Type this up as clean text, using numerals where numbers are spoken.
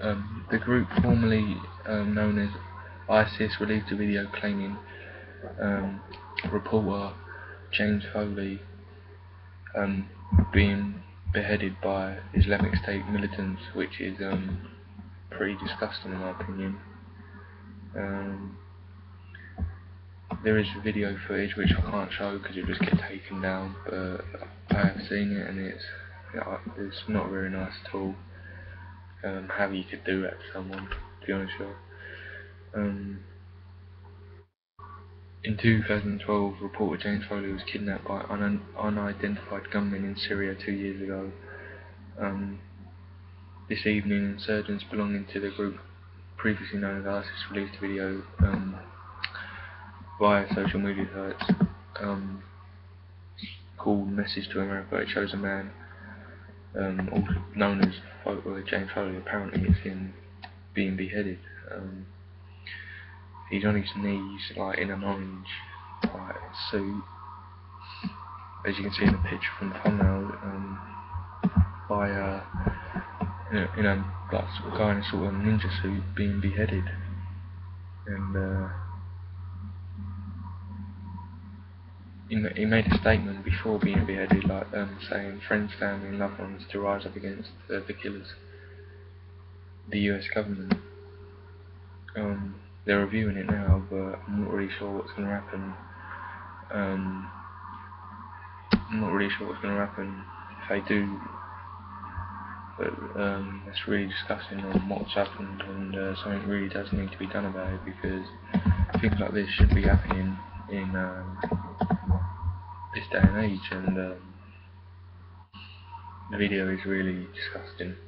The group formerly known as ISIS released a video claiming reporter James Foley being beheaded by Islamic State militants, which is pretty disgusting in my opinion. There is video footage which I can't show because it just gets taken down, but I have seen it and it's not very nice at all. How you could do that to someone, to be honest with you. In 2012, reporter James Foley was kidnapped by unidentified gunmen in Syria 2 years ago. This evening, insurgents belonging to the group previously known as ISIS released a video via social media sites called Message to America. It shows a man also known as James Foley apparently is being beheaded. He's on his knees, like in an orange suit, as you can see in the picture from the thumbnail, by a guy in a sort of ninja suit being beheaded. And he made a statement before being beheaded, like saying, "Friends, family, and loved ones to rise up against the killers, the U.S. government." They're reviewing it now, but I'm not really sure what's going to happen. I'm not really sure what's going to happen if they do. But it's really disgusting on what's happened, and something really does need to be done about it, because things like this should be happening in this day and age, and the video is really disgusting.